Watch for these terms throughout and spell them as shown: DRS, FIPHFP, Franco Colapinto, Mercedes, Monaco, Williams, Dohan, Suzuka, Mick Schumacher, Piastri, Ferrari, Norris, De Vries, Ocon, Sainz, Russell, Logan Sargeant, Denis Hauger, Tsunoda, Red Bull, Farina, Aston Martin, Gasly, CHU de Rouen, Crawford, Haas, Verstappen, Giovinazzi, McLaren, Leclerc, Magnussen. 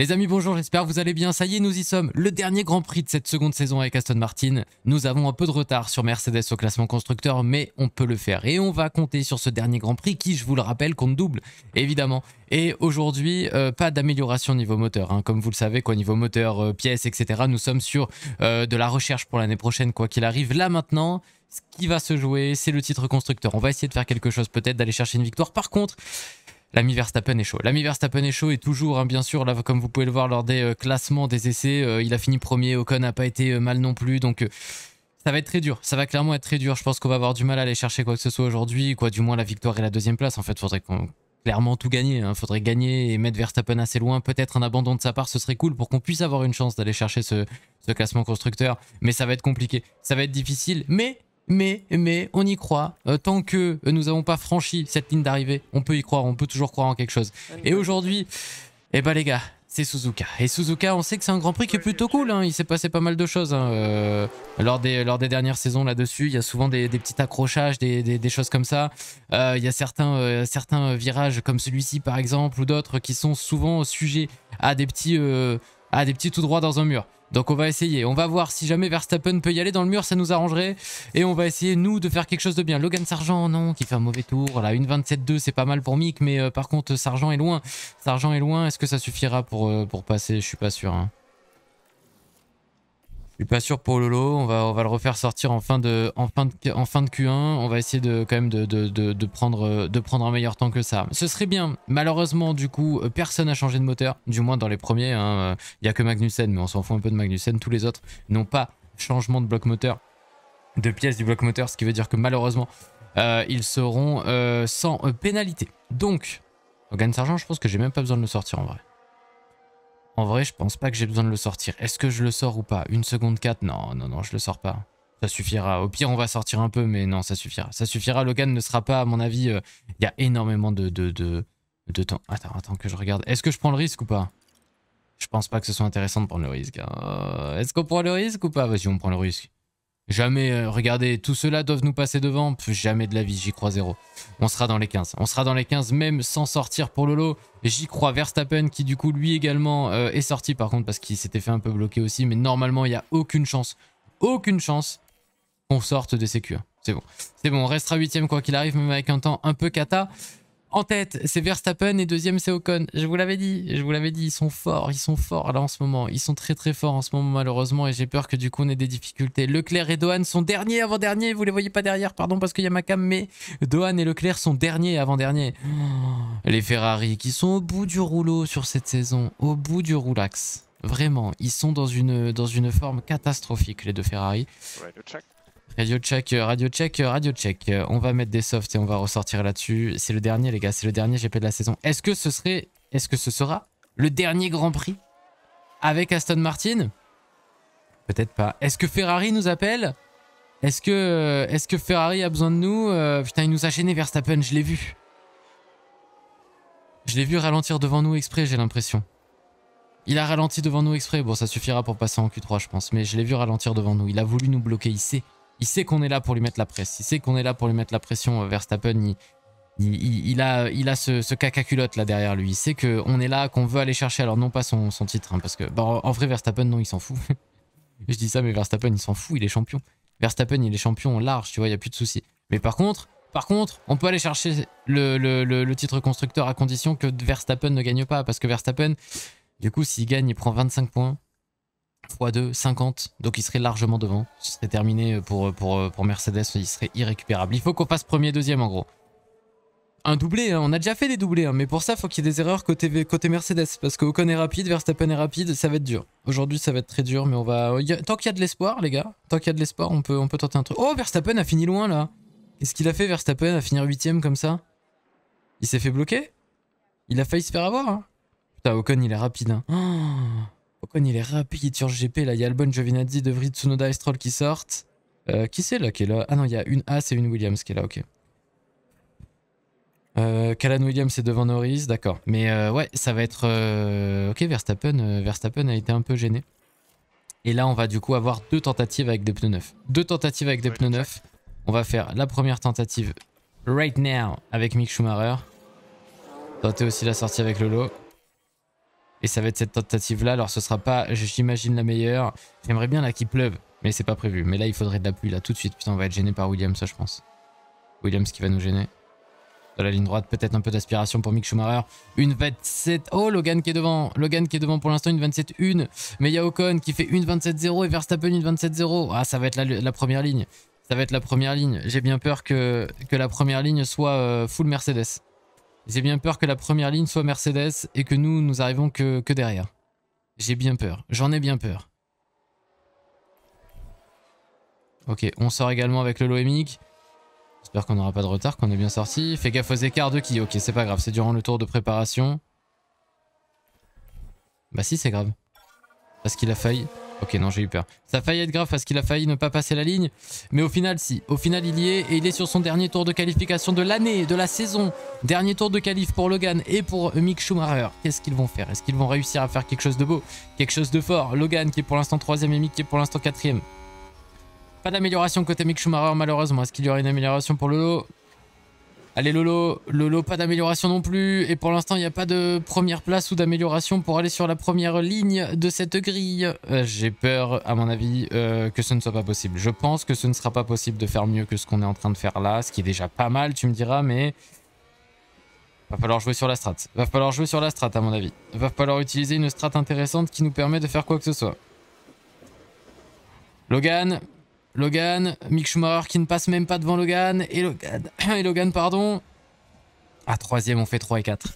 Les amis, bonjour, j'espère que vous allez bien. Ça y est, nous y sommes. Le dernier Grand Prix de cette seconde saison avec Aston Martin. Nous avons un peu de retard sur Mercedes au classement constructeur, mais on peut le faire. Et on va compter sur ce dernier Grand Prix qui, je vous le rappelle, compte double, évidemment. Et aujourd'hui, pas d'amélioration niveau moteur. Hein. Comme vous le savez, quoi, niveau moteur, pièces, etc. Nous sommes sur de la recherche pour l'année prochaine, quoi qu'il arrive. Là, maintenant, ce qui va se jouer, c'est le titre constructeur. On va essayer de faire quelque chose, peut-être, d'aller chercher une victoire. Par contre, l'ami Verstappen est chaud. L'ami Verstappen est chaud et toujours, hein, bien sûr, là, comme vous pouvez le voir lors des classements, des essais, il a fini premier, Ocon n'a pas été mal non plus, donc ça va être très dur, ça va clairement être très dur. Je pense qu'on va avoir du mal à aller chercher quoi que ce soit aujourd'hui, quoi, du moins la victoire et la deuxième place. En fait, faudrait clairement tout gagner, hein. Faudrait gagner et mettre Verstappen assez loin, peut-être un abandon de sa part, ce serait cool pour qu'on puisse avoir une chance d'aller chercher ce classement constructeur, mais ça va être compliqué, ça va être difficile, mais on y croit. Tant que nous n'avons pas franchi cette ligne d'arrivée, on peut y croire, on peut toujours croire en quelque chose. Et aujourd'hui, eh ben les gars, c'est Suzuka. Et Suzuka, on sait que c'est un Grand Prix qui est plutôt cool, hein. Il s'est passé pas mal de choses, hein. Lors des dernières saisons là-dessus, il y a souvent des petits accrochages, des choses comme ça. Il y a certains virages comme celui-ci par exemple, ou d'autres qui sont souvent sujets à des petits tout droits dans un mur. Donc on va essayer, on va voir si jamais Verstappen peut y aller dans le mur, ça nous arrangerait. Et on va essayer, nous, de faire quelque chose de bien. Logan Sargeant, non, qui fait un mauvais tour. Là, une 27-2, c'est pas mal pour Mick, mais par contre, Sargeant est loin. Sargeant est loin, est-ce que ça suffira pour passer? Je suis pas sûr, hein. Je suis pas sûr pour Lolo, on va le refaire sortir en fin de Q1. On va essayer de prendre un meilleur temps que ça. Ce serait bien. Malheureusement, du coup, personne n'a changé de moteur, du moins dans les premiers, hein. Il n'y a que Magnussen, mais on s'en fout un peu de Magnussen. Tous les autres n'ont pas changement de bloc moteur, de pièces du bloc moteur, ce qui veut dire que malheureusement, ils seront sans pénalité. Donc, Logan Sargeant, je pense que j'ai même pas besoin de le sortir en vrai. En vrai, je pense pas que j'ai besoin de le sortir. Est-ce que je le sors ou pas? Une seconde 4? Non, non, non, je le sors pas. Ça suffira. Au pire, on va sortir un peu, mais non, ça suffira. Ça suffira. Logan ne sera pas, à mon avis. Il y a énormément de temps. Attends que je regarde. Est-ce que je prends le risque ou pas? Je pense pas que ce soit intéressant de prendre le risque. Est-ce qu'on prend le risque ou pas? Vas-y, on prend le risque. Jamais, regardez, tout cela doivent nous passer devant. Pff, jamais de la vie, j'y crois zéro. On sera dans les 15. On sera dans les 15 même sans sortir pour Lolo. J'y crois. Verstappen qui du coup lui également est sorti par contre parce qu'il s'était fait un peu bloquer aussi. Mais normalement il n'y a aucune chance qu'on sorte des CQ1. C'est bon. C'est bon, on restera 8ème quoi qu'il arrive même avec un temps un peu cata. En tête, c'est Verstappen et deuxième, c'est Ocon. Je vous l'avais dit, ils sont forts, là en ce moment. Ils sont très très forts en ce moment malheureusement et j'ai peur que du coup on ait des difficultés. Leclerc et Dohan sont derniers, avant-derniers, vous les voyez pas derrière, pardon parce qu'il y a ma cam, mais Dohan et Leclerc sont derniers, avant-derniers. Les Ferrari qui sont au bout du rouleau sur cette saison, au bout du roulax. Vraiment, ils sont dans une forme catastrophique les deux Ferrari. Radio check. On va mettre des softs et on va ressortir là-dessus. C'est le dernier, les gars. C'est le dernier GP de la saison. Est-ce que ce sera le dernier Grand Prix avec Aston Martin? Peut-être pas. Est-ce que Ferrari nous appelle? Est-ce que Ferrari a besoin de nous? Putain, il nous a chaîné Verstappen. Je l'ai vu. Je l'ai vu ralentir devant nous exprès, j'ai l'impression. Il a ralenti devant nous exprès. Bon, ça suffira pour passer en Q3, je pense. Mais je l'ai vu ralentir devant nous. Il a voulu nous bloquer. Il sait. Il sait qu'on est là pour lui mettre la presse. Il sait qu'on est là pour lui mettre la pression. Verstappen, il a ce caca-culotte là derrière lui. Il sait qu'on est là, qu'on veut aller chercher. Alors non pas son titre, hein, parce que bah, en vrai Verstappen, non, il s'en fout. Je dis ça, mais Verstappen, il s'en fout, il est champion. Verstappen, il est champion large, tu vois, il n'y a plus de souci. Mais par contre, on peut aller chercher le titre constructeur à condition que Verstappen ne gagne pas. Parce que Verstappen, du coup, s'il gagne, il prend 25 points. x2, 50, donc il serait largement devant. Ce serait terminé pour Mercedes, il serait irrécupérable. Il faut qu'on fasse premier, deuxième en gros. Un doublé, hein. On a déjà fait des doublés, hein. Mais pour ça, faut qu'il y ait des erreurs côté Mercedes, parce que Ocon est rapide, Verstappen est rapide, ça va être dur. Aujourd'hui, ça va être très dur, mais on va... Tant qu'il y a de l'espoir, les gars, on peut tenter un truc. Oh, Verstappen a fini loin, là. Qu'est-ce qu'il a fait, Verstappen, à finir 8ème comme ça? Il s'est fait bloquer? Il a failli se faire avoir, hein. Putain, Ocon, il est rapide, hein. Oh, Ocon il est rapide sur GP là, il y a Albon, Giovinazzi, De Vries, Tsunoda et Stroll qui sortent. Qui c'est là qui est là? Ah non, il y a une Haas et une Williams qui est là, ok. Callan Williams est devant Norris, d'accord. Mais ouais, ça va être... Ok, Verstappen a été un peu gêné. Et là on va du coup avoir deux tentatives avec des pneus neufs. On va faire la première tentative right now avec Mick Schumacher. Tenter aussi la sortie avec Lolo. Et ça va être cette tentative-là. Alors, ce sera pas, j'imagine, la meilleure. J'aimerais bien là qu'il pleuve, mais c'est pas prévu. Mais là, il faudrait de la pluie, là, tout de suite. Putain, on va être gêné par Williams, ça, je pense. Williams qui va nous gêner. Dans la ligne droite, peut-être un peu d'aspiration pour Mick Schumacher. Une 27... Oh, Logan qui est devant. Logan qui est devant pour l'instant, une 27-1. Mais il y a Ocon qui fait une 27-0 et Verstappen une 27-0. Ah, ça va être la première ligne. Ça va être la première ligne. J'ai bien peur que la première ligne soit full Mercedes. J'ai bien peur que la première ligne soit Mercedes et que nous, nous arrivons que derrière. J'ai bien peur. J'en ai bien peur. Ok, on sort également avec le Loémic. J'espère qu'on n'aura pas de retard, qu'on est bien sorti. Fais gaffe aux écarts de qui? Ok, c'est pas grave, c'est durant le tour de préparation. Bah si, c'est grave. Parce qu'il a failli... Ok, non, j'ai eu peur. Ça a failli être grave parce qu'il a failli ne pas passer la ligne. Mais au final, si. Au final, il y est. Et il est sur son dernier tour de qualification de l'année, de la saison. Dernier tour de qualif pour Logan et pour Mick Schumacher. Qu'est-ce qu'ils vont faire? Est-ce qu'ils vont réussir à faire quelque chose de beau? Quelque chose de fort? Logan qui est pour l'instant 3ème et Mick qui est pour l'instant 4ème. Pas d'amélioration côté Mick Schumacher malheureusement. Est-ce qu'il y aura une amélioration pour Lolo? Allez Lolo, Lolo pas d'amélioration non plus. Et pour l'instant il n'y a pas de première place ou d'amélioration pour aller sur la première ligne de cette grille. J'ai peur à mon avis que ce ne soit pas possible. Je pense que ce ne sera pas possible de faire mieux que ce qu'on est en train de faire là. Ce qui est déjà pas mal tu me diras mais... Va falloir jouer sur la strat. Va falloir jouer sur la strat à mon avis. Va falloir utiliser une strat intéressante qui nous permet de faire quoi que ce soit. Logan... Logan, Mick Schumacher qui ne passe même pas devant Logan, et Logan pardon. Ah, troisième, on fait 3 et 4.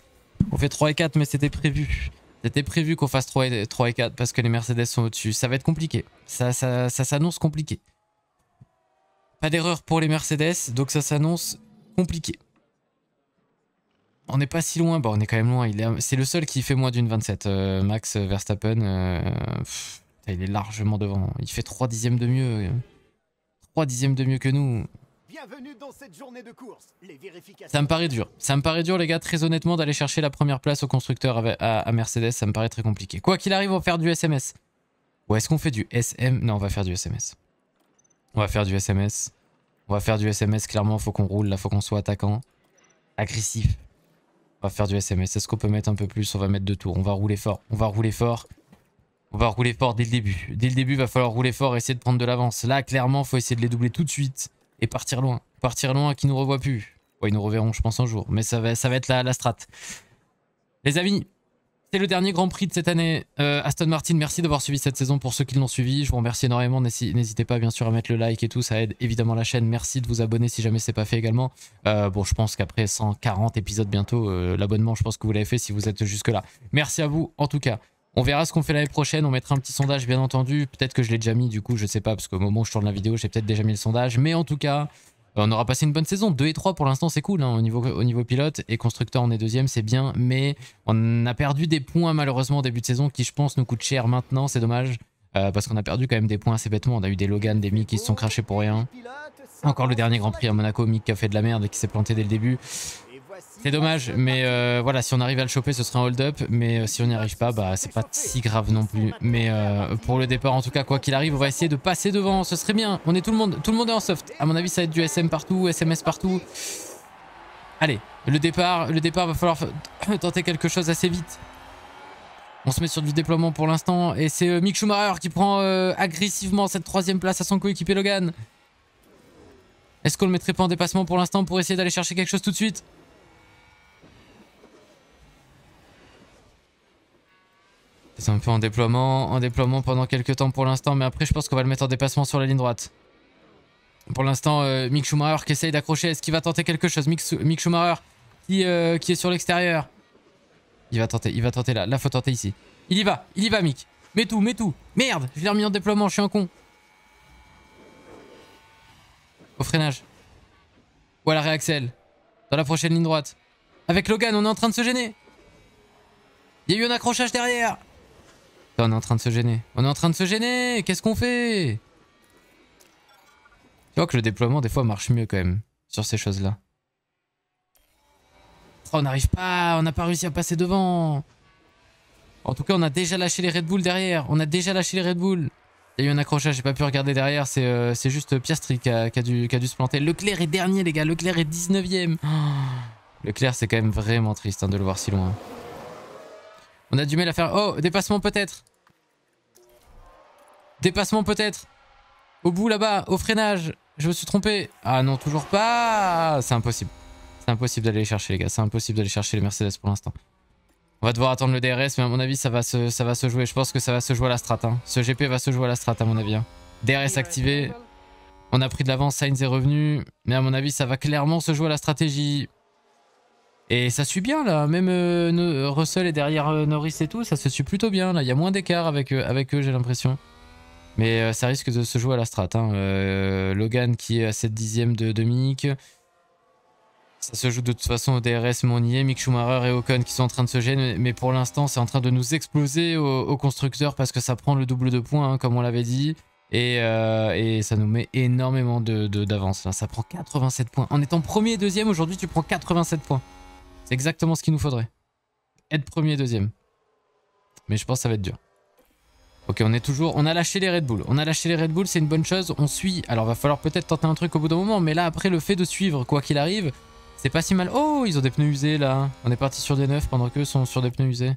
On fait 3 et 4, mais c'était prévu. C'était prévu qu'on fasse 3 et 4 parce que les Mercedes sont au-dessus. Ça va être compliqué. Ça s'annonce compliqué. Pas d'erreur pour les Mercedes, donc ça s'annonce compliqué. On n'est pas si loin. Bon, on est quand même loin. C'est le seul qui fait moins d'une 27. Max Verstappen, il est largement devant. Il fait 3 dixièmes de mieux. 3 dixièmes de mieux que nous. Bienvenue dans cette journée de course. Les vérifications... Ça me paraît dur. Ça me paraît dur, les gars, très honnêtement, d'aller chercher la première place au constructeur à Mercedes. Ça me paraît très compliqué. Quoi qu'il arrive, on va faire du SMS. Ou est-ce qu'on fait du SM? Non, on va faire du SMS. On va faire du SMS. On va faire du SMS, clairement, faut qu'on roule, là, faut qu'on soit attaquant. Agressif. On va faire du SMS. Est-ce qu'on peut mettre un peu plus? On va mettre 2 tours. On va rouler fort. On va rouler fort. On va rouler fort dès le début. Dès le début, il va falloir rouler fort et essayer de prendre de l'avance. Là, clairement, il faut essayer de les doubler tout de suite et partir loin. Partir loin qu'ils ne nous revoient plus. Ouais, ils nous reverront, je pense, un jour. Mais ça va être la strat. Les amis, c'est le dernier Grand Prix de cette année. Aston Martin, merci d'avoir suivi cette saison. Pour ceux qui l'ont suivi, je vous remercie énormément. N'hésitez pas, bien sûr, à mettre le like et tout. Ça aide évidemment la chaîne. Merci de vous abonner si jamais c'est pas fait également. Bon, je pense qu'après 140 épisodes bientôt, l'abonnement, je pense que vous l'avez fait si vous êtes jusque-là. Merci à vous, en tout cas. On verra ce qu'on fait l'année prochaine, on mettra un petit sondage bien entendu, peut-être que je l'ai déjà mis du coup, je sais pas, parce qu'au moment où je tourne la vidéo, j'ai peut-être déjà mis le sondage, mais en tout cas, on aura passé une bonne saison, 2 et 3 pour l'instant c'est cool, hein, au niveau pilote, et constructeur on est 2ème, c'est bien, mais on a perdu des points malheureusement au début de saison qui je pense nous coûtent cher maintenant, c'est dommage, parce qu'on a perdu quand même des points assez bêtement, on a eu des Logan, des Mick qui se sont crachés pour rien, encore le dernier Grand Prix à Monaco, Mick qui a fait de la merde et qui s'est planté dès le début. C'est dommage, mais voilà, si on arrive à le choper, ce sera un hold-up, mais si on n'y arrive pas, bah c'est pas si grave non plus. Mais pour le départ, en tout cas, quoi qu'il arrive, on va essayer de passer devant, ce serait bien. On est tout le monde est en soft. À mon avis, ça va être du SM partout, SMS partout. Allez, le départ, va falloir tenter quelque chose assez vite. On se met sur du déploiement pour l'instant, et c'est Mick Schumacher qui prend agressivement cette 3ème place à son coéquipier Logan. Est-ce qu'on le mettrait pas en dépassement pour l'instant pour essayer d'aller chercher quelque chose tout de suite? C'est un peu en déploiement pendant quelques temps pour l'instant, mais après je pense qu'on va le mettre en dépassement sur la ligne droite. Pour l'instant, Mick Schumacher qui essaye d'accrocher, est-ce qu'il va tenter quelque chose? Mick Schumacher qui est sur l'extérieur. Il va tenter là, faut tenter ici. Il y va Mick. Mets tout. Merde, je l'ai remis en déploiement, je suis un con. Au freinage. Ou à la réaxel. Dans la prochaine ligne droite. Avec Logan, on est en train de se gêner. Il y a eu un accrochage derrière. On est en train de se gêner. Qu'est-ce qu'on fait? Tu vois que le déploiement des fois marche mieux quand même sur ces choses-là. Oh, on n'arrive pas, on n'a pas réussi à passer devant. En tout cas, on a déjà lâché les Red Bull derrière. Il y a eu un accrochage, j'ai pas pu regarder derrière. C'est juste Piastri qui a dû se planter. Leclerc est dernier, les gars. Leclerc est 19ème. Oh, Leclerc, c'est quand même vraiment triste hein, de le voir si loin. On a du mal à faire... Oh, dépassement peut-être. Dépassement peut-être. Au bout là-bas, au freinage. Je me suis trompé. Ah non, toujours pas. C'est impossible. C'est impossible d'aller les chercher, les gars. C'est impossible d'aller chercher les Mercedes pour l'instant. On va devoir attendre le DRS, mais à mon avis, ça va se jouer. Je pense que ça va se jouer à la strat. Hein. Ce GP va se jouer à la strat, à mon avis. Hein. DRS activé. On a pris de l'avance, Sainz est revenu. Mais à mon avis, ça va clairement se jouer à la stratégie. Et ça suit bien, là. Même Russell est derrière Norris et tout. Ça se suit plutôt bien, là. Il y a moins d'écart avec eux, j'ai l'impression. Mais ça risque de se jouer à la strat. Hein. Logan qui est à 7 dixièmes de Mick. Ça se joue de toute façon au DRS, Monnier, Mick Schumacher et Ocon qui sont en train de se gêner. Mais pour l'instant, c'est en train de nous exploser au constructeur parce que ça prend le double de points, hein, comme on l'avait dit. Et ça nous met énormément d'avance. Ça prend 87 points. En étant premier et deuxième, aujourd'hui, tu prends 87 points. C'est exactement ce qu'il nous faudrait. Être premier et deuxième. Mais je pense que ça va être dur. Ok, on est toujours... On a lâché les Red Bull. On a lâché les Red Bull, c'est une bonne chose. On suit. Alors, va falloir peut-être tenter un truc au bout d'un moment. Mais là, après, le fait de suivre, quoi qu'il arrive... C'est pas si mal. Oh, ils ont des pneus usés là. On est parti sur des neufs pendant qu'eux sont sur des pneus usés.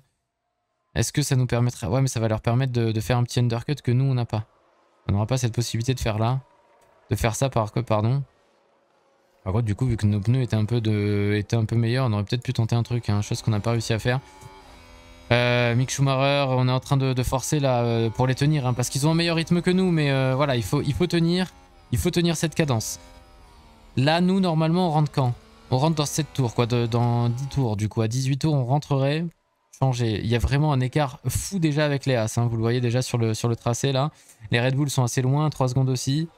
Est-ce que ça nous permettra... Ouais, mais ça va leur permettre de faire un petit undercut que nous, on n'a pas. On n'aura pas cette possibilité de faire là. De faire ça par quoi, pardon. Par contre, du coup, vu que nos pneus étaient un peu meilleurs, on aurait peut-être pu tenter un truc. Hein, chose qu'on n'a pas réussi à faire. Mick Schumacher, on est en train de forcer là pour les tenir. Hein, parce qu'ils ont un meilleur rythme que nous. Mais voilà, il faut tenir. Il faut tenir cette cadence. Là, nous, normalement, on rentre quand ? On rentre dans 7 tours, quoi, dans 10 tours, du coup. À 18 tours, on rentrerait. Changer. Il y a vraiment un écart fou déjà avec les Haas. Hein. Vous le voyez déjà sur le tracé, là. Les Red Bull sont assez loin, 3 secondes aussi.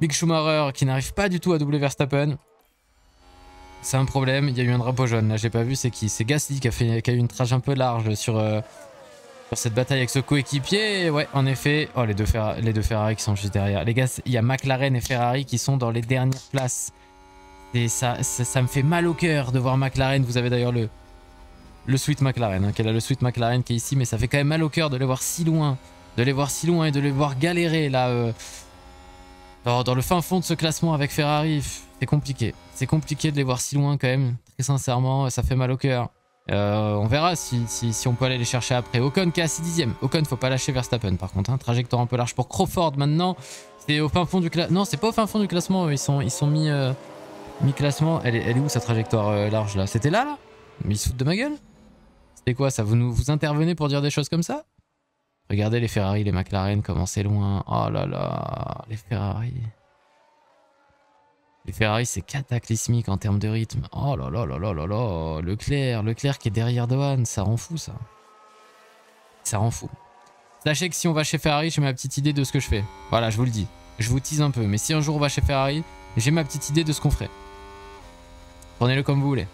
Mick Schumacher qui n'arrive pas du tout à doubler Verstappen. C'est un problème. Il y a eu un drapeau jaune, là. J'ai pas vu, c'est qui? C'est Gasly qui a eu une trage un peu large sur cette bataille avec ce coéquipier. Ouais, en effet. Oh, les deux Ferrari qui sont juste derrière. Les gars, il y a McLaren et Ferrari qui sont dans les dernières places. Et ça me fait mal au cœur de voir McLaren. Vous avez d'ailleurs le sweat McLaren, hein, qu'elle a le sweat McLaren qui est ici, mais ça fait quand même mal au cœur de les voir si loin, et de les voir galérer là, dans le fin fond de ce classement avec Ferrari. C'est compliqué. C'est compliqué de les voir si loin quand même. Très sincèrement, ça fait mal au cœur. On verra si on peut aller les chercher après. Ocon qui est à 6 dixièmes. Ocon, faut pas lâcher Verstappen par contre. Hein. Trajectoire un peu large pour Crawford maintenant. C'est au fin fond du classement. Non, c'est pas au fin fond du classement. Ils sont mis. Mi-classement, elle est où sa trajectoire large là? C'était là? Mais ils se foutent de ma gueule? C'était quoi ça? Vous intervenez pour dire des choses comme ça? Regardez les Ferrari, les McLaren, comment c'est loin. Oh là là, les Ferrari. Les Ferrari, c'est cataclysmique en termes de rythme. Oh là là là là là là. Leclerc qui est derrière Dohan, ça rend fou ça. Ça rend fou. Sachez que si on va chez Ferrari, j'ai ma petite idée de ce que je fais. Voilà, je vous le dis. Je vous tease un peu, mais si un jour on va chez Ferrari, j'ai ma petite idée de ce qu'on ferait. Prenez-le comme vous voulez.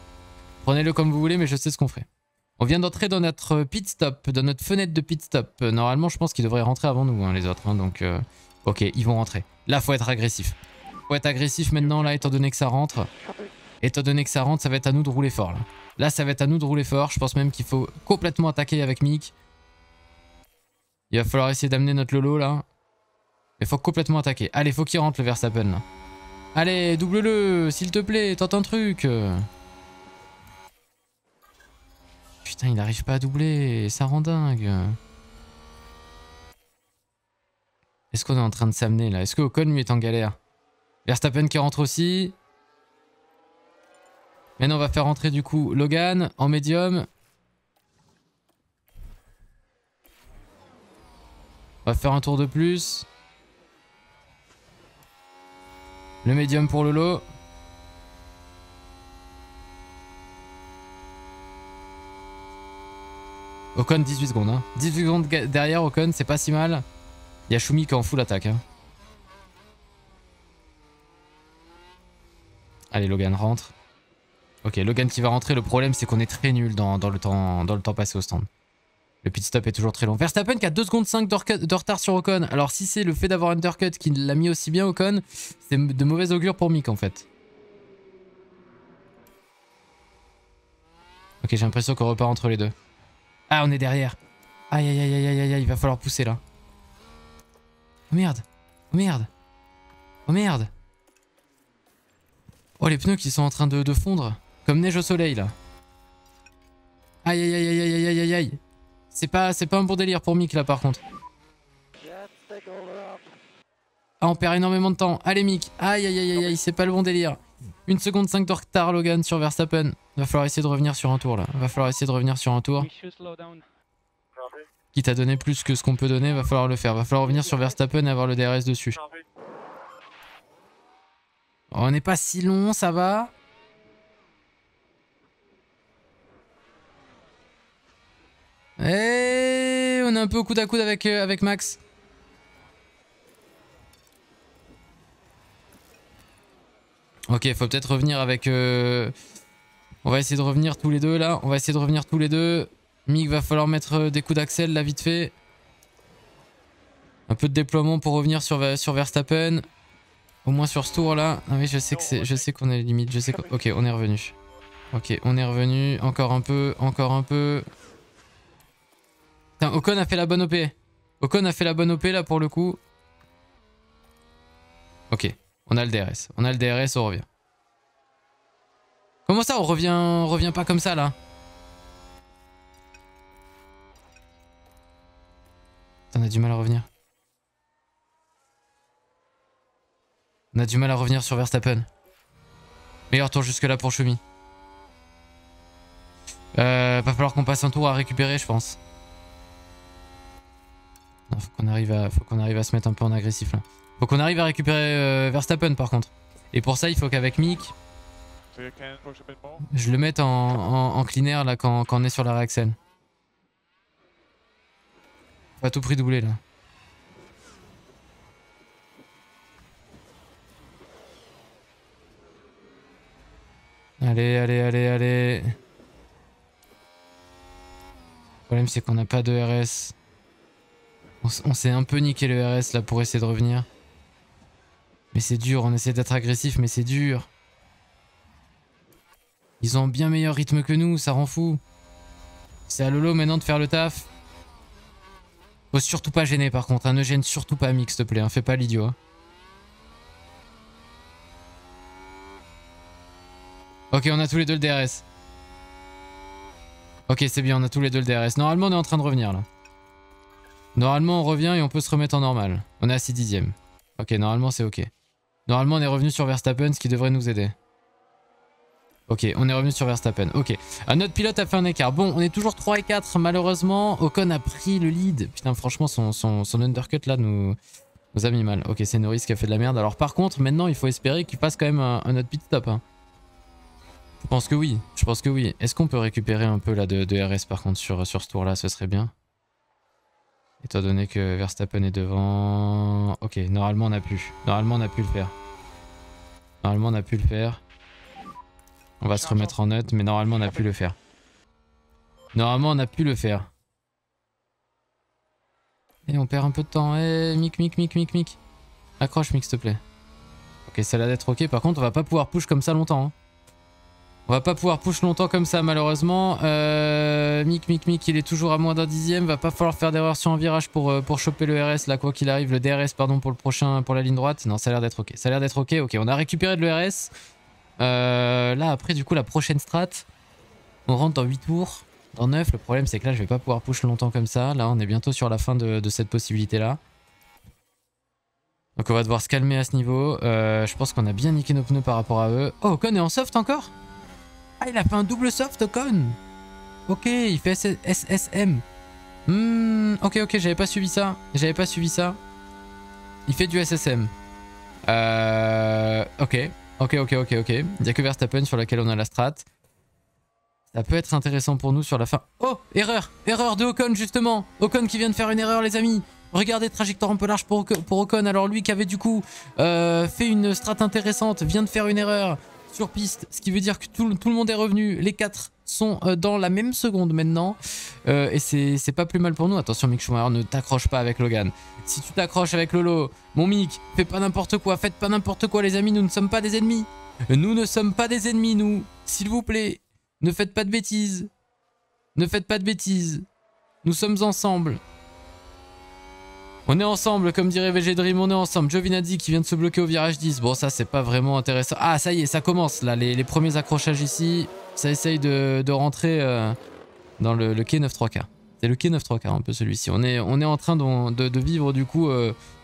Prenez-le comme vous voulez, mais je sais ce qu'on ferait. On vient d'entrer dans notre pit stop, dans notre fenêtre de pit stop. Normalement, je pense qu'ils devraient rentrer avant nous, hein, les autres. Hein, donc, ok, ils vont rentrer. Là, faut être agressif. Faut être agressif maintenant, là, étant donné que ça rentre. Étant donné que ça rentre, ça va être à nous de rouler fort. Là ça va être à nous de rouler fort. Je pense même qu'il faut complètement attaquer avec Mick. Il va falloir essayer d'amener notre Lolo, là. Mais faut complètement attaquer. Allez, faut qu'il rentre le Verstappen, là. Allez, double-le, s'il te plaît, tente un truc. Putain, il n'arrive pas à doubler, ça rend dingue. Est-ce qu'on est en train de s'amener là? Est-ce que Ocon lui est en galère? Verstappen qui rentre aussi. Maintenant, on va faire rentrer du coup Logan en médium. On va faire un tour de plus. Le médium pour Lolo. Ocon 18 secondes. Hein. 18 secondes derrière Ocon, c'est pas si mal. Il y a Schumi qui est en full attaque. Hein. Allez, Logan rentre. Ok, Logan qui va rentrer. Le problème, c'est qu'on est très nul dans le temps passé au stand. Le pit stop est toujours très long. Verstappen qui a 2 secondes 5 de retard sur Ocon. Alors si c'est le fait d'avoir undercut qui l'a mis aussi bien Ocon, c'est de mauvais augure pour Mick en fait. Ok, j'ai l'impression qu'on repart entre les deux. Ah, on est derrière. Aïe aïe aïe aïe aïe aïe, il va falloir pousser là. Oh merde. Oh merde. Oh merde. Oh les pneus qui sont en train de fondre. Comme neige au soleil là. Aïe aïe aïe aïe aïe aïe aïe. C'est pas un bon délire pour Mick là par contre. Ah, on perd énormément de temps. Allez Mick. Aïe aïe aïe aïe aïe, c'est pas le bon délire. 1 seconde 5 de retard Logan sur Verstappen. Va falloir essayer de revenir sur un tour là. Va falloir essayer de revenir sur un tour. Quitte à donner plus que ce qu'on peut donner, va falloir le faire. Va falloir revenir sur Verstappen et avoir le DRS dessus. On n'est pas si long, ça va. Et on est un peu au coude à coude avec Max. Ok, faut peut-être revenir avec... On va essayer de revenir tous les deux là. On va essayer de revenir tous les deux. Mick va falloir mettre des coups d'axel là vite fait. Un peu de déploiement pour revenir sur Verstappen. Au moins sur ce tour là. Ah oui, je sais qu'on est limite. Je sais qu'on... Ok, on est revenu. Ok, on est revenu. Encore un peu, encore un peu. Putain, Ocon a fait la bonne OP. Ocon a fait la bonne OP là pour le coup. Ok, on a le DRS. On a le DRS, on revient. Comment ça on revient pas comme ça là? On a du mal à revenir. On a du mal à revenir sur Verstappen. Meilleur tour jusque là pour Schumi. Va falloir qu'on passe un tour à récupérer je pense. Non, faut qu'on arrive à se mettre un peu en agressif là. Faut qu'on arrive à récupérer Verstappen par contre. Et pour ça il faut qu'avec Mick je le mette en clean air là quand on est sur la réaxel. Faut à tout prix doubler là. Allez, allez, allez, allez. Le problème c'est qu'on n'a pas de RS. On s'est un peu niqué le RS là pour essayer de revenir. Mais c'est dur, on essaie d'être agressif mais c'est dur. Ils ont un bien meilleur rythme que nous, ça rend fou. C'est à Lolo maintenant de faire le taf. Faut surtout pas gêner par contre, hein. Ne gêne surtout pas Mick s'il te plaît, hein. Fais pas l'idiot. Hein. Ok, on a tous les deux le DRS. Ok, c'est bien, on a tous les deux le DRS. Normalement on est en train de revenir là. Normalement on revient et on peut se remettre en normal. On est à 6 dixièmes. Ok, normalement c'est ok. Normalement on est revenu sur Verstappen, ce qui devrait nous aider. Ok, on est revenu sur Verstappen. Ok, notre pilote a fait un écart. Bon, on est toujours 3 et 4 malheureusement. Ocon a pris le lead. Putain, franchement, son undercut là nous a mis mal. Ok, c'est Norris qui a fait de la merde. Alors par contre, maintenant, il faut espérer qu'il fasse quand même un autre pit stop. Hein. Je pense que oui. Je pense que oui. Est-ce qu'on peut récupérer un peu là de RS par contre sur ce tour là? Ce serait bien. Étant donné que Verstappen est devant... Ok, normalement, on a pu. Normalement, on a pu le faire. Normalement, on a pu le faire. On va se remettre en note, mais normalement on a pu le faire. Normalement on a pu le faire. Et on perd un peu de temps. Eh, Mick. Accroche Mick s'il te plaît. Ok, ça a l'air d'être ok. Par contre on va pas pouvoir push comme ça longtemps. Hein. On va pas pouvoir push longtemps comme ça malheureusement. Mick, il est toujours à moins d'un dixième. Va pas falloir faire d'erreur sur un virage pour choper le RS là, quoi qu'il arrive. Le DRS pardon pour le prochain, pour la ligne droite. Non, ça a l'air d'être ok. Ça a l'air d'être ok. Ok, on a récupéré de l'ERS. Là après du coup la prochaine strat on rentre dans 8 tours, dans 9, le problème c'est que là je vais pas pouvoir push longtemps comme ça, là on est bientôt sur la fin de cette possibilité là. Donc on va devoir se calmer à ce niveau, je pense qu'on a bien niqué nos pneus par rapport à eux. Oh, Ocon est en soft encore? Ah, il a fait un double soft Ocon. Ok, il fait SSM. Ok, j'avais pas suivi ça. Il fait du SSM. Ok. Il n'y a que Verstappen sur laquelle on a la strat. Ça peut être intéressant pour nous sur la fin. Oh, erreur de Ocon justement. Ocon qui vient de faire une erreur les amis. Regardez, trajectoire un peu large pour Ocon. Alors lui qui avait du coup fait une strat intéressante, vient de faire une erreur sur piste. Ce qui veut dire que tout le monde est revenu. Les 4 sont dans la même seconde maintenant. Et c'est pas plus mal pour nous. Attention Mick Schumacher, ne t'accroche pas avec Logan. Si tu t'accroches avec Lolo, mon Mick, fais pas n'importe quoi, faites pas n'importe quoi les amis, nous ne sommes pas des ennemis. Nous ne sommes pas des ennemis, nous. S'il vous plaît, ne faites pas de bêtises. Ne faites pas de bêtises. Nous sommes ensemble. On est ensemble, comme dirait VG Dream, on est ensemble. Giovinazzi qui vient de se bloquer au virage 10. Bon, ça, c'est pas vraiment intéressant. Ah, ça y est, ça commence, là, les premiers accrochages ici. Ça essaye de rentrer dans le K9 3K. C'est le K9 3K un peu celui-ci. On est en train de vivre du coup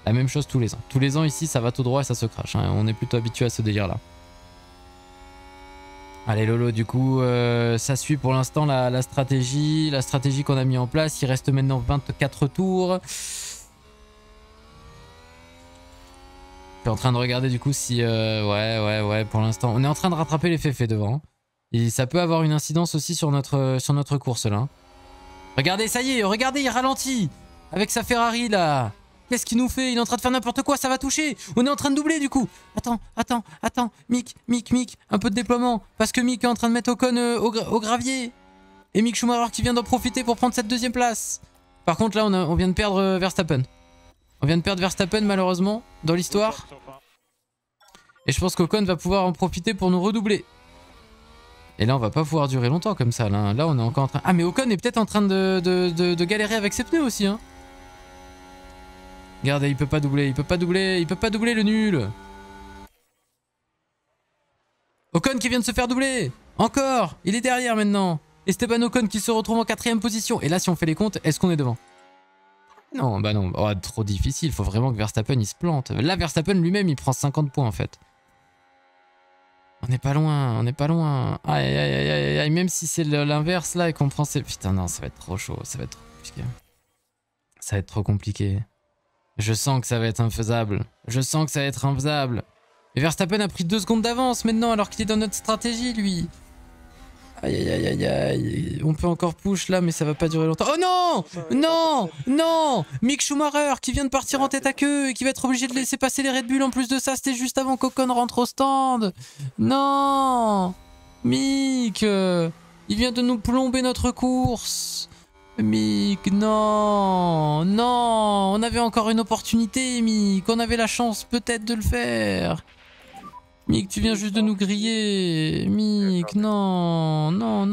la même chose tous les ans. Tous les ans ici ça va tout droit et ça se crache. Hein. On est plutôt habitué à ce délire là. Allez Lolo, du coup ça suit pour l'instant la stratégie qu'on a mis en place. Il reste maintenant 24 tours. Je suis en train de regarder du coup si... ouais pour l'instant. On est en train de rattraper les féfés devant. Et ça peut avoir une incidence aussi sur notre course là. Regardez, ça y est, regardez, il ralentit avec sa Ferrari là. Qu'est-ce qu'il nous fait? Il est en train de faire n'importe quoi, ça va toucher. On est en train de doubler du coup. Attends. Mick. Un peu de déploiement. Parce que Mick est en train de mettre Ocon au gravier. Et Mick Schumacher qui vient d'en profiter pour prendre cette deuxième place. Par contre là, on vient de perdre Verstappen. On vient de perdre Verstappen malheureusement dans l'histoire. Et je pense qu'Ocon va pouvoir en profiter pour nous redoubler. Et là, on va pas pouvoir durer longtemps comme ça. Là on est encore en train... Ah mais Ocon est peut-être en train de galérer avec ses pneus aussi. Hein. Regardez, il peut pas doubler le nul. Ocon qui vient de se faire doubler. Encore, il est derrière maintenant. Esteban Ocon qui se retrouve en 4ème position. Et là, si on fait les comptes, est-ce qu'on est devant? Non, bah non. Oh, trop difficile. Il faut vraiment que Verstappen, il se plante. Là, Verstappen lui-même, il prend 50 points en fait. On n'est pas loin. Aïe. Même si c'est l'inverse là et qu'on prend ses... Putain, non, ça va être trop chaud. Ça va être trop compliqué. Je sens que ça va être infaisable. Et Verstappen a pris 2 secondes d'avance maintenant alors qu'il est dans notre stratégie, lui. Aïe. On peut encore push là, mais ça va pas durer longtemps. Oh non. Mick Schumacher qui vient de partir en tête à queue et qui va être obligé de laisser passer les Red Bull. En plus de ça, c'était juste avant qu'Ocon rentre au stand. Non, Mick, il vient de nous plomber notre course. Mick, non, on avait encore une opportunité, Mick, on avait la chance peut-être de le faire. Mick, tu viens juste de nous griller. Mick, non.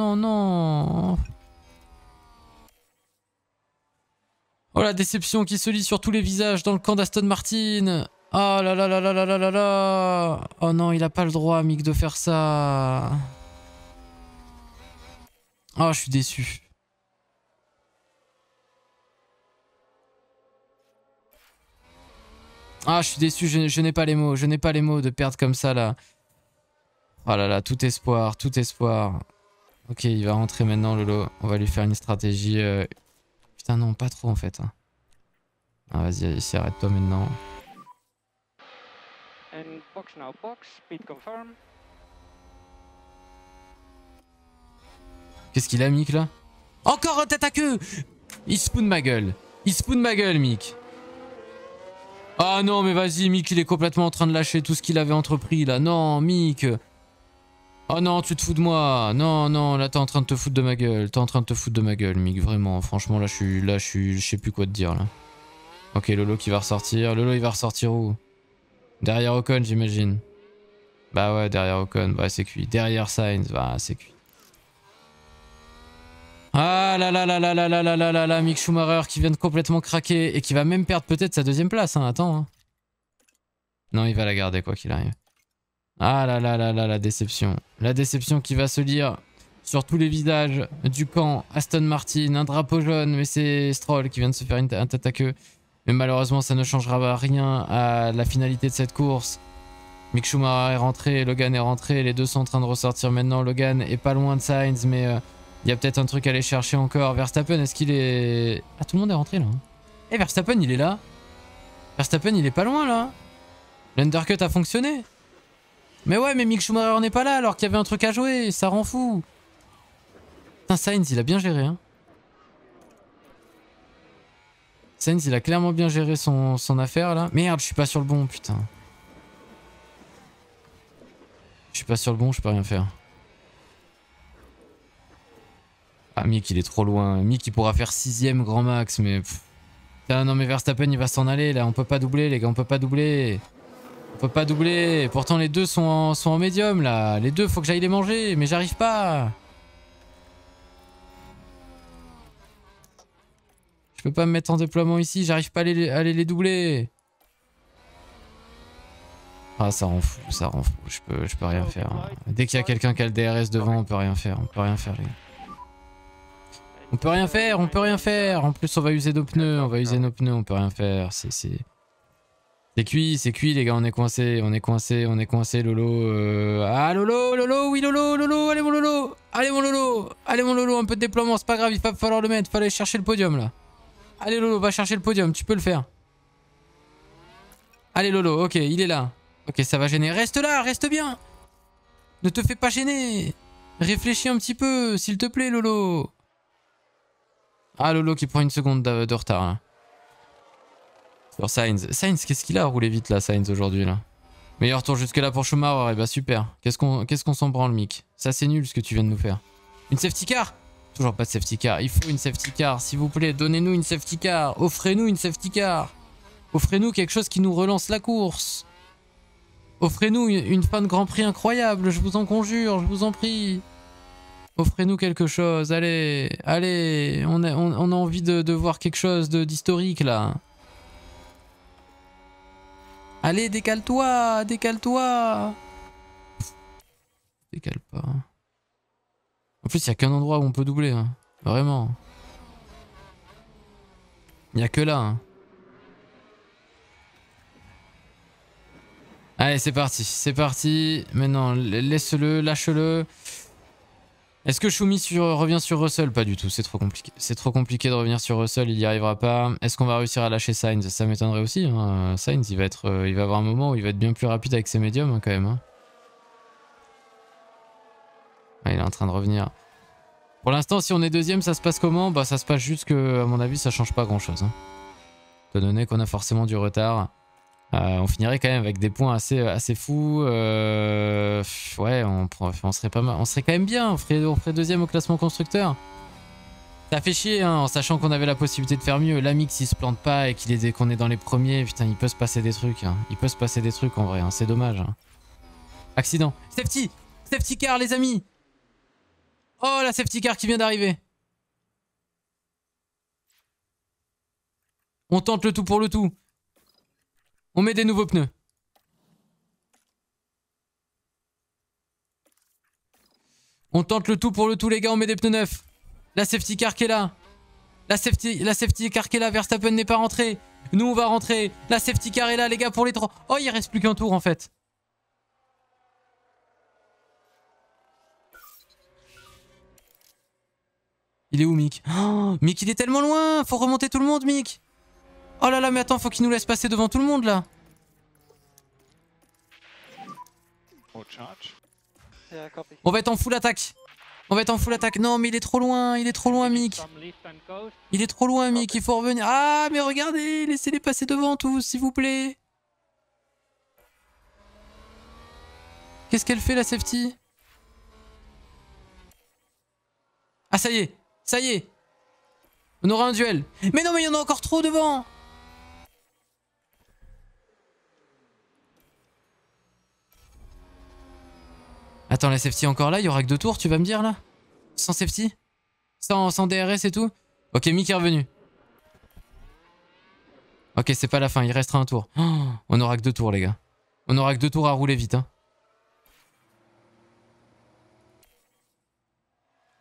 Oh, la déception qui se lit sur tous les visages dans le camp d'Aston Martin. Oh là. Oh non, il a pas le droit, Mick, de faire ça. Oh, je suis déçu. Ah, je suis déçu, je n'ai pas les mots, de perdre comme ça, là. Oh là là, tout espoir. Ok, il va rentrer maintenant, Lolo. On va lui faire une stratégie... Putain, non, pas trop, en fait. Ah, vas-y, arrête-toi maintenant. Qu'est-ce qu'il a, Mick, là? Encore en tête à queue! Il spoon ma gueule, Mick. Ah non, mais vas-y, Mick, il est complètement en train de lâcher tout ce qu'il avait entrepris, là. Non, Mick. Oh non, tu te fous de moi. Non, là, t'es en train de te foutre de ma gueule. Mick, vraiment. Franchement, là, je sais plus quoi te dire, là. Ok, Lolo qui va ressortir. Lolo, il va ressortir où? Derrière Ocon, j'imagine. Bah ouais, derrière Ocon, bah c'est cuit. Derrière Sainz, bah c'est cuit. Ah là, Mick Schumacher qui vient de complètement craquer et qui va même perdre peut-être sa deuxième place, hein, attends. Hein. Non, il va la garder quoi qu'il arrive. Ah là, la déception. La déception qui va se lire sur tous les visages du camp Aston Martin. Un drapeau jaune, mais c'est Stroll qui vient de se faire un tête à queue. Mais malheureusement, ça ne changera rien à la finalité de cette course. Mick Schumacher est rentré, Logan est rentré, les deux sont en train de ressortir maintenant. Logan est pas loin de Sainz, mais... il y a peut-être un truc à aller chercher encore. Verstappen, est-ce qu'il est... Ah, tout le monde est rentré, là. Eh, Verstappen, il est là. Verstappen, il est pas loin, là. L'undercut a fonctionné. Mais ouais, mais Mick Schumacher n'est pas là, alors qu'il y avait un truc à jouer. Ça rend fou. Putain, Sainz, il a bien géré, hein. Sainz, il a clairement bien géré son affaire, là. Merde, je suis pas sur le bon, putain. Je suis pas sur le bon, je peux rien faire. Ah, Mick, il est trop loin. Mick, il pourra faire 6ème grand max, mais... Ah, non, mais Verstappen, il va s'en aller, là. On peut pas doubler, les gars, on peut pas doubler. Pourtant, les deux sont en médium, là. Les deux, faut que j'aille les manger, mais j'arrive pas. Je peux pas me mettre en déploiement ici, j'arrive pas à aller les doubler. Ah, ça rend fou. Je peux rien faire. Dès qu'il y a quelqu'un qui a le DRS devant, on peut rien faire, les gars. On peut rien faire, on peut rien faire. En plus, on va user nos pneus, on va user nos pneus, on peut rien faire. C'est cuit, les gars, on est coincé, on est coincé, on est coincé, Lolo. Ah, Lolo, Lolo, oui, Lolo, Lolo, allez, mon Lolo, allez, mon Lolo, allez, mon Lolo, un peu de déploiement, c'est pas grave, il va falloir le mettre, fallait chercher le podium, là. Allez, Lolo, va chercher le podium, tu peux le faire. Allez, Lolo, ok, il est là. Ok, ça va gêner. Reste là, reste bien. Ne te fais pas gêner. Réfléchis un petit peu, s'il te plaît, Lolo. Ah, Lolo qui prend une seconde de retard, là. Sur Sainz. Sainz, qu'est-ce qu'il a roulé vite là, Sainz, aujourd'hui là. Meilleur tour jusque là pour Schumacher, et bah super. Qu'est-ce qu'on s'en branle, Mick. Ça c'est nul ce que tu viens de nous faire. Une safety car. Toujours pas de safety car, il faut une safety car, s'il vous plaît, donnez-nous une safety car, offrez-nous une safety car. Offrez-nous quelque chose qui nous relance la course. Offrez-nous une fin de Grand Prix incroyable, je vous en conjure, je vous en prie. Offrez-nous quelque chose, allez, allez, on a envie de voir quelque chose d'historique là. Allez, décale-toi, décale-toi. Décale pas. En plus, il n'y a qu'un endroit où on peut doubler. Hein. Vraiment. Il n'y a que là. Hein. Allez, c'est parti, c'est parti. Maintenant, laisse-le, lâche-le. Est-ce que Schumi revient sur Russell? Pas du tout, c'est trop compliqué. C'est trop compliqué de revenir sur Russell, il n'y arrivera pas. Est-ce qu'on va réussir à lâcher Sainz? Ça m'étonnerait aussi. Hein. Sainz, il va avoir un moment où il va être bien plus rapide avec ses médiums hein, quand même. Hein. Ah, il est en train de revenir. Pour l'instant, si on est deuxième, ça se passe comment? Bah, ça se passe juste que, à mon avis, ça change pas grand-chose. Hein. Étant donné qu'on a forcément du retard, on finirait quand même avec des points assez fous. Ouais, on serait pas mal. On serait quand même bien. On ferait deuxième au classement constructeur. Ça fait chier, hein, en sachant qu'on avait la possibilité de faire mieux. L'Amic, s'il se plante pas et qu'on est dans les premiers, putain, il peut se passer des trucs. Hein. Il peut se passer des trucs en vrai. Hein. C'est dommage. Hein. Accident. Safety. Safety car, les amis. Oh, la safety car qui vient d'arriver. On tente le tout pour le tout. On met des nouveaux pneus. On tente le tout pour le tout, les gars. On met des pneus neufs. La safety car qui est là. La safety car qui est là. Verstappen n'est pas rentré. Nous, on va rentrer. La safety car est là, les gars, pour les trois. Oh, il reste plus qu'un tour, en fait. Il est où, Mick? Oh, Mick, il est tellement loin. Faut remonter tout le monde, Mick. Oh là là, mais attends, faut qu'il nous laisse passer devant tout le monde, là. On va être en full attaque. On va être en full attaque. Non, mais il est trop loin, Mick. Il est trop loin, Mick, il faut revenir. Ah, mais regardez, laissez-les passer devant tous, s'il vous plaît. Qu'est-ce qu'elle fait, la safety? Ah, ça y est, ça y est. On aura un duel. Mais non, mais il y en a encore trop devant. Attends, la safety encore là, il y aura que deux tours, tu vas me dire là? Sans safety? Sans DRS et tout? Ok, Mick est revenu. Ok, c'est pas la fin, il restera un tour. Oh, on aura que deux tours, les gars. On aura que deux tours à rouler vite. Hein.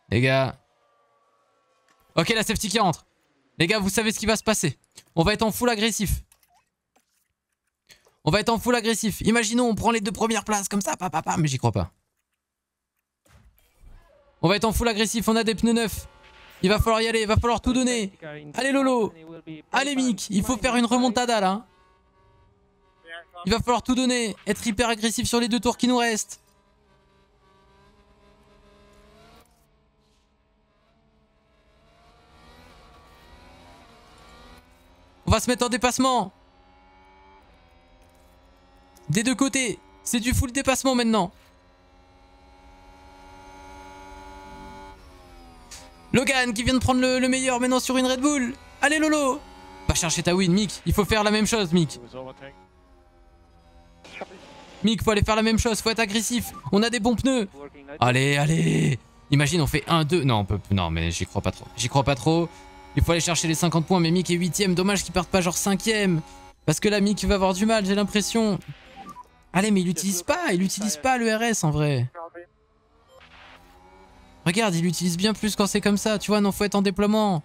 Les gars. Ok, la safety qui rentre. Les gars, vous savez ce qui va se passer. On va être en full agressif. On va être en full agressif. Imaginons, on prend les deux premières places comme ça, papa, mais j'y crois pas. On va être en full agressif, on a des pneus neufs. Il va falloir y aller, il va falloir tout donner. Allez Lolo, allez Mick, il faut faire une remontada là. Il va falloir tout donner, être hyper agressif sur les deux tours qui nous restent. On va se mettre en dépassement. Des deux côtés, c'est du full dépassement maintenant. Logan qui vient de prendre le meilleur maintenant sur une Red Bull. Allez Lolo, va chercher ta win Mick, il faut faire la même chose Mick. Mick, faut aller faire la même chose, faut être agressif. On a des bons pneus. Allez, allez. Imagine on fait 1, 2, non on peut... Non mais j'y crois pas trop. J'y crois pas trop. Il faut aller chercher les 50 points mais Mick est 8ème. Dommage qu'il parte pas genre 5ème. Parce que là Mick va avoir du mal, j'ai l'impression. Allez mais il utilise pas le RS en vrai. Regarde, il l'utilise bien plus quand c'est comme ça. Tu vois, non, faut être en déploiement.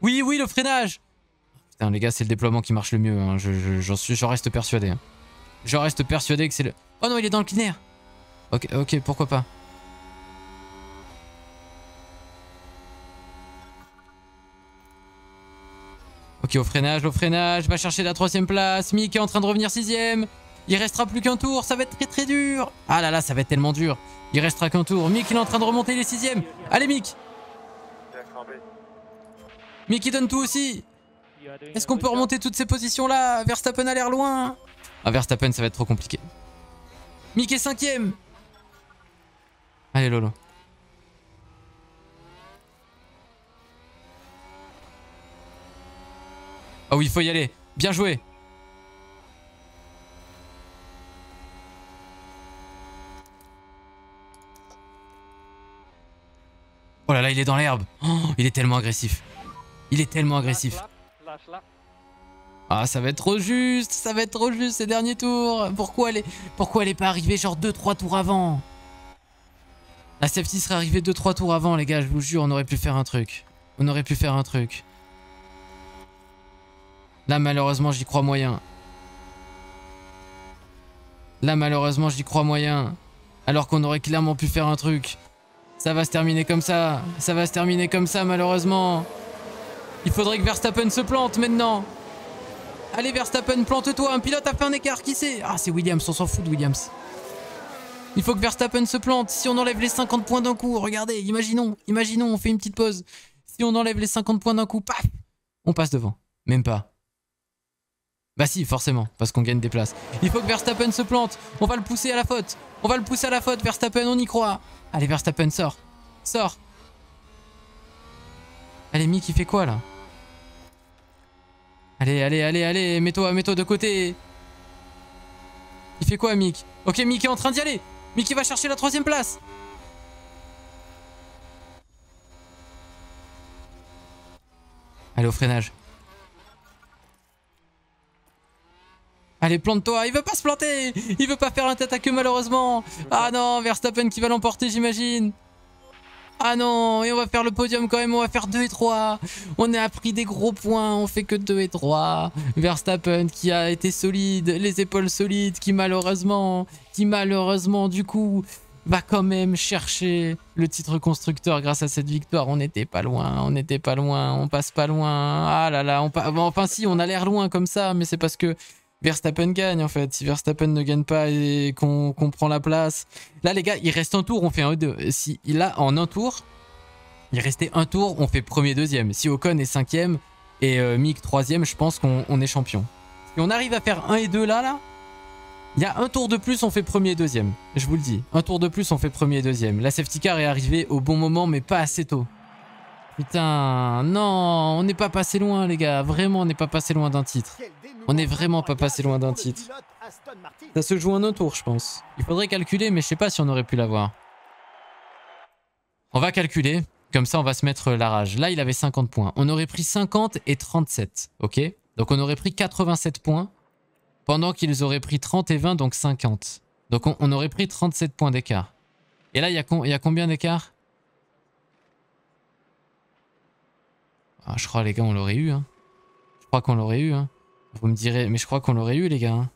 Oui, oui, le freinage. Putain, les gars, c'est le déploiement qui marche le mieux. Hein. J'en reste persuadé. J'en reste persuadé que c'est le... Oh non, il est dans le cleaner. Ok, ok, pourquoi pas. Ok, au freinage, va chercher la 3e place. Mick est en train de revenir 6e. Il restera plus qu'un tour, ça va être très très dur. Ah là là, ça va être tellement dur. Il restera qu'un tour. Mick, il est en train de remonter, il est 6e. Allez, Mick. Mick, il donne tout aussi. Est-ce qu'on peut remonter toutes ces positions-là? Verstappen a l'air loin. Ah, Verstappen, ça va être trop compliqué. Mick est 5e. Allez, Lolo. Ah oui, il faut y aller. Bien joué. Oh là là, il est dans l'herbe. Oh, il est tellement agressif. Il est tellement agressif. Ah, ça va être trop juste. Ça va être trop juste ces derniers tours. Pourquoi elle est pas arrivée genre 2-3 tours avant? La safety serait arrivée 2-3 tours avant, les gars. Je vous jure, on aurait pu faire un truc. On aurait pu faire un truc. Là, malheureusement, j'y crois moyen. Là, malheureusement, j'y crois moyen. Alors qu'on aurait clairement pu faire un truc. Ça va se terminer comme ça. Ça va se terminer comme ça, malheureusement. Il faudrait que Verstappen se plante maintenant. Allez, Verstappen, plante-toi. Un pilote a fait un écart. Qui c'est? Ah, c'est Williams. On s'en fout de Williams. Il faut que Verstappen se plante. Si on enlève les 50 points d'un coup, regardez, imaginons. Imaginons, on fait une petite pause. Si on enlève les 50 points d'un coup, paf, on passe devant. Même pas. Bah si, forcément, parce qu'on gagne des places. Il faut que Verstappen se plante. On va le pousser à la faute. On va le pousser à la faute, Verstappen, on y croit. Allez, Verstappen, sort. Sort. Allez, Mick, il fait quoi, là? Allez, allez, allez, allez, mets-toi de côté. Il fait quoi, Mick? Ok, Mick est en train d'y aller. Mick, il va chercher la 3e place. Allez, au freinage. Allez, plante-toi, il veut pas se planter. Il veut pas faire un tête à queue malheureusement. Ah non, Verstappen qui va l'emporter j'imagine. Ah non, et on va faire le podium quand même, on va faire 2 et 3. On a pris des gros points, on fait que 2 et 3. Verstappen qui a été solide, les épaules solides, qui malheureusement du coup va quand même chercher le titre constructeur grâce à cette victoire. On n'était pas loin, on n'était pas loin, on passe pas loin. Ah là là, enfin si, on a l'air loin comme ça, mais c'est parce que... Verstappen gagne en fait, si Verstappen ne gagne pas et qu'on prend la place. Là les gars, il reste un tour, on fait un 2. Si là en un tour, il restait un tour, on fait premier, deuxième. Si Ocon est 5e et Mick 3e, je pense qu'on est champion. Si on arrive à faire 1 et 2 là, il y a un tour de plus, on fait premier, deuxième. Je vous le dis, un tour de plus, on fait premier, deuxième. La safety car est arrivée au bon moment mais pas assez tôt. Putain, non, on n'est pas passé loin les gars, vraiment on n'est pas passé loin d'un titre. On n'est vraiment pas passé loin d'un titre. Ça se joue en un tour, je pense. Il faudrait calculer, mais je sais pas si on aurait pu l'avoir. On va calculer. Comme ça, on va se mettre la rage. Là, il avait 50 points. On aurait pris 50 et 37. Ok? Donc, on aurait pris 87 points. Pendant qu'ils auraient pris 30 et 20, donc 50. Donc, on aurait pris 37 points d'écart. Et là, il y a combien d'écart? Ah, je crois, les gars, on l'aurait eu. Hein. Je crois qu'on l'aurait eu. Hein. Vous me direz, mais je crois qu'on l'aurait eu les gars.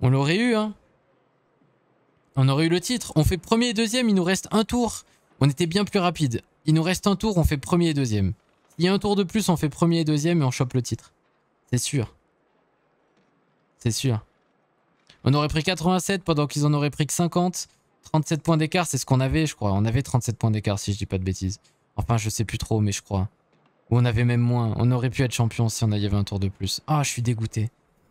On l'aurait eu hein. On aurait eu le titre. On fait premier et deuxième, il nous reste un tour. On était bien plus rapide. Il nous reste un tour, on fait premier et deuxième. S'il y a un tour de plus, on fait premier et deuxième et on chope le titre. C'est sûr. C'est sûr. On aurait pris 87 pendant qu'ils en auraient pris que 50. 37 points d'écart, c'est ce qu'on avait je crois. On avait 37 points d'écart si je dis pas de bêtises. Enfin je sais plus trop mais je crois. Ou on avait même moins. On aurait pu être champion si on avait un tour de plus. Ah, je suis dégoûté.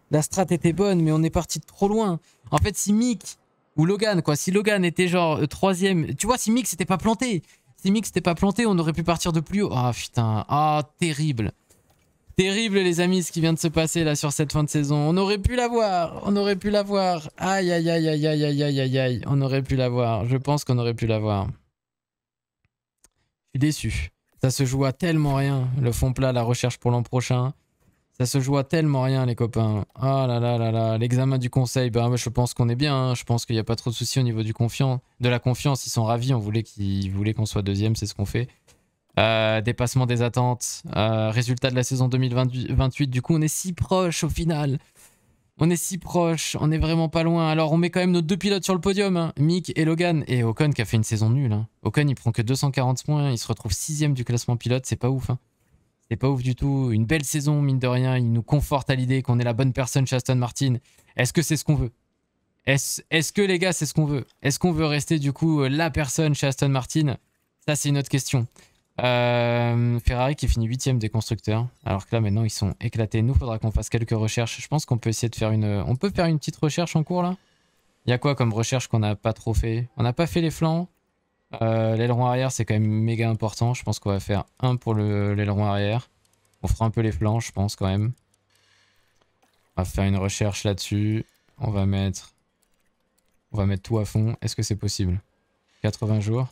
La strat était bonne, mais on est parti de trop loin. En fait, si Mick ou Logan, quoi, si Logan était genre 3e, tu vois, si Mick s'était pas planté, on aurait pu partir de plus haut. Ah, putain. Ah, terrible. Terrible, les amis, ce qui vient de se passer là sur cette fin de saison. On aurait pu l'avoir. On aurait pu l'avoir. Aïe, aïe, aïe, aïe, aïe, aïe, aïe, aïe, aïe. On aurait pu l'avoir. Je pense qu'on aurait pu l'avoir. Je suis déçu. Ça se joue à tellement rien, le fond plat, la recherche pour l'an prochain. Ça se joue à tellement rien, les copains. Ah là là là là, l'examen du conseil. Ben, moi, je pense qu'on est bien. Hein. Je pense qu'il n'y a pas trop de soucis au niveau du de la confiance. Ils sont ravis. On voulait qu'on soit deuxième. C'est ce qu'on fait. Dépassement des attentes. Résultat de la saison 2028. Du coup, on est si proche au final. On est si proche. On est vraiment pas loin. Alors, on met quand même nos deux pilotes sur le podium. Hein. Mick et Logan. Et Ocon qui a fait une saison nulle. Hein. Ocon, il prend que 240 points. Il se retrouve 6ème du classement pilote. C'est pas ouf. Hein. C'est pas ouf du tout. Une belle saison, mine de rien. Il nous conforte à l'idée qu'on est la bonne personne chez Aston Martin. Est-ce que c'est ce qu'on veut? Est-ce que, les gars, c'est ce qu'on veut? Est-ce qu'on veut rester, du coup, la personne chez Aston Martin? Ça, c'est une autre question. Ferrari qui finit 8ème des constructeurs. Alors que là, maintenant, ils sont éclatés. Nous, faudra qu'on fasse quelques recherches. Je pense qu'on peut essayer de faire une... On peut faire une petite recherche en cours, là? Il y a quoi comme recherche qu'on n'a pas trop fait? On n'a pas fait les flancs. L'aileron arrière, c'est quand même méga important. Je pense qu'on va faire un pour l'aileron arrière. On fera un peu les flancs, je pense, quand même. On va faire une recherche là-dessus. On va mettre tout à fond. Est-ce que c'est possible? 80 jours?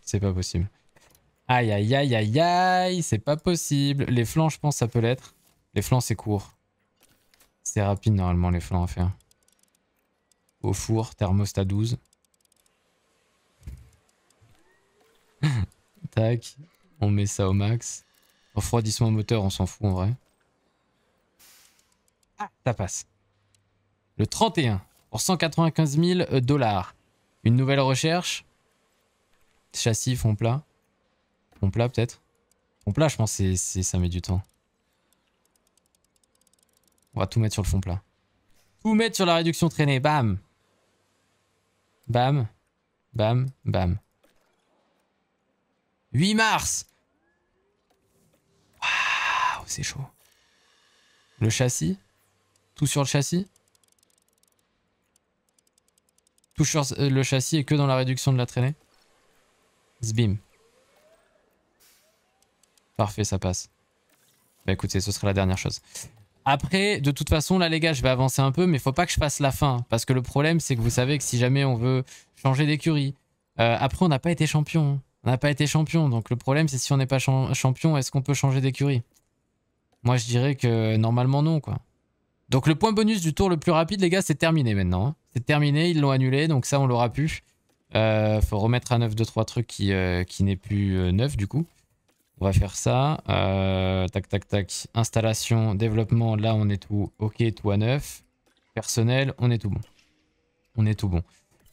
C'est pas possible. Aïe, aïe, aïe, aïe, aïe. C'est pas possible. Les flancs, je pense, ça peut l'être. Les flancs, c'est court. C'est rapide, normalement, les flancs à faire. Au four, thermostat 12. Tac, on met ça au max. Refroidissement moteur, on s'en fout en vrai. Ah, ça passe. Le 31 pour 195 000 $. Une nouvelle recherche. Châssis, fond plat. Fond plat peut-être. Fond plat, je pense que ça met du temps. On va tout mettre sur le fond plat. Tout mettre sur la réduction traînée. Bam. Bam. Bam. Bam. 8 mars. Waouh, c'est chaud. Le châssis. Tout sur le châssis. Tout sur le châssis et que dans la réduction de la traînée. Zbim. Parfait, ça passe. Bah écoutez, ce sera la dernière chose. Après, de toute façon, là les gars, je vais avancer un peu, mais faut pas que je fasse la fin. Parce que le problème, c'est que vous savez que si jamais on veut changer d'écurie, après on n'a pas été champion. Hein. On n'a pas été champion, donc le problème c'est si on n'est pas champion, est-ce qu'on peut changer d'écurie? Moi je dirais que normalement non quoi. Donc le point bonus du tour le plus rapide les gars c'est terminé maintenant. Hein. C'est terminé, ils l'ont annulé, donc ça on l'aura pu. Faut remettre à neuf 2-3 trucs qui n'est plus neuf du coup. On va faire ça. Tac tac tac, installation, développement, là on est tout ok, tout à neuf. Personnel, on est tout bon. On est tout bon.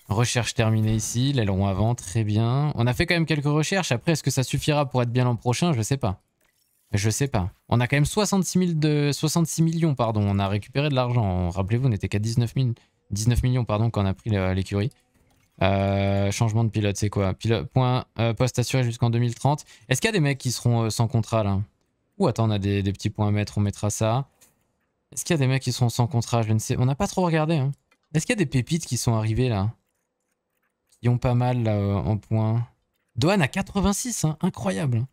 Recherche terminée ici, l'aileron avant, très bien. On a fait quand même quelques recherches. Après, est-ce que ça suffira pour être bien l'an prochain? Je sais pas. Je sais pas. On a quand même 66 millions, pardon. On a récupéré de l'argent. Rappelez-vous, on n'était qu'à 19 millions, pardon, quand on a pris l'écurie. Changement de pilote, c'est quoi? Poste assuré jusqu'en 2030. Est-ce qu'il y a des mecs qui seront sans contrat, là? Ou attends, on a des petits points à mettre, on mettra ça. Est-ce qu'il y a des mecs qui seront sans contrat? Je ne sais. On n'a pas trop regardé. Hein. Est-ce qu'il y a des pépites qui sont arrivées, là? Ils ont pas mal là, en points. Dohan à 86, hein, incroyable.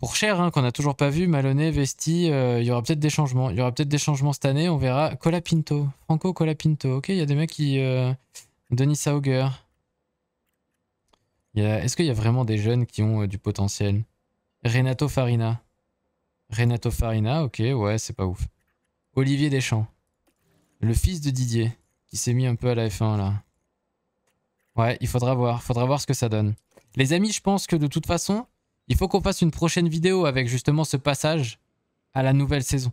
Pour cher, hein, qu'on n'a toujours pas vu, Maloney, Vesti, il y aura peut-être des changements. Il y aura peut-être des changements cette année, on verra. Colapinto, Franco Colapinto. Ok, il y a des mecs qui... Denis Hauger. Est-ce qu'il y a vraiment des jeunes qui ont du potentiel? Renato Farina. Renato Farina, ok, ouais, c'est pas ouf. Olivier Deschamps. Le fils de Didier, qui s'est mis un peu à la F1 là. Ouais, il faudra voir ce que ça donne. Les amis, je pense que de toute façon, il faut qu'on fasse une prochaine vidéo avec justement ce passage à la nouvelle saison.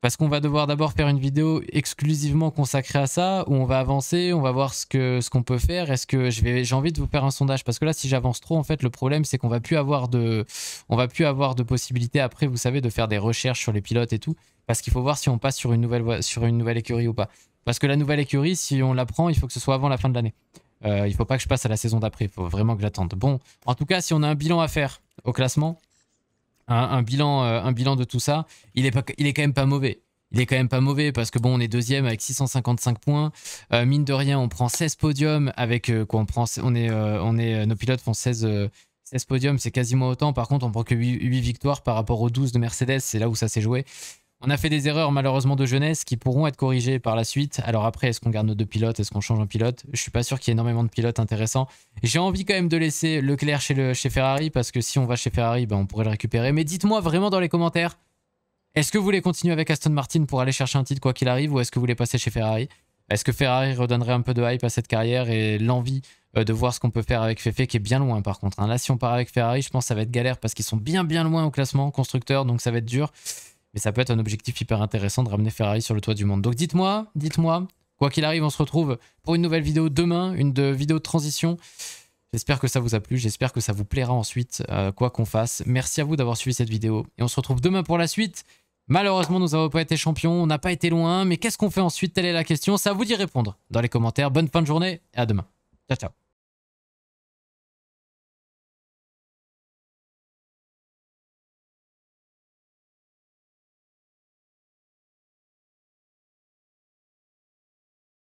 Parce qu'on va devoir d'abord faire une vidéo exclusivement consacrée à ça, où on va avancer, on va voir ce qu'on peut faire. Est-ce que j'ai envie de vous faire un sondage? Parce que là, si j'avance trop, en fait, le problème, c'est qu'on va plus avoir de possibilités après, vous savez, de faire des recherches sur les pilotes et tout. Parce qu'il faut voir si on passe sur une nouvelle écurie ou pas. Parce que la nouvelle écurie, si on la prend, il faut que ce soit avant la fin de l'année. Il faut pas que je passe à la saison d'après, il faut vraiment que j'attende. Bon, en tout cas, si on a un bilan à faire au classement, un bilan de tout ça, il est quand même pas mauvais. Il est quand même pas mauvais parce que bon, on est deuxième avec 655 points. Mine de rien, on prend 16 podiums avec quoi, nos pilotes font 16 podiums, c'est quasiment autant. Par contre, on prend que 8 victoires par rapport aux 12 de Mercedes, c'est là où ça s'est joué. On a fait des erreurs malheureusement de jeunesse qui pourront être corrigées par la suite. Alors après, est-ce qu'on garde nos deux pilotes? Est-ce qu'on change un pilote? Je suis pas sûr qu'il y ait énormément de pilotes intéressants. J'ai envie quand même de laisser Leclerc chez Ferrari, parce que si on va chez Ferrari, ben, on pourrait le récupérer. Mais dites-moi vraiment dans les commentaires, est-ce que vous voulez continuer avec Aston Martin pour aller chercher un titre quoi qu'il arrive, ou est-ce que vous voulez passer chez Ferrari? Est-ce que Ferrari redonnerait un peu de hype à cette carrière et l'envie de voir ce qu'on peut faire avec Fefe, qui est bien loin par contre. Là, si on part avec Ferrari, je pense que ça va être galère parce qu'ils sont bien loin au classement constructeur, donc ça va être dur. Mais ça peut être un objectif hyper intéressant de ramener Ferrari sur le toit du monde. Donc dites-moi, quoi qu'il arrive, on se retrouve pour une nouvelle vidéo demain, vidéo de transition. J'espère que ça vous a plu, j'espère que ça vous plaira ensuite, quoi qu'on fasse. Merci à vous d'avoir suivi cette vidéo et on se retrouve demain pour la suite. Malheureusement, nous n'avons pas été champions, on n'a pas été loin, mais qu'est-ce qu'on fait ensuite? Telle est la question, c'est à vous d'y répondre dans les commentaires. Bonne fin de journée et à demain. Ciao, ciao.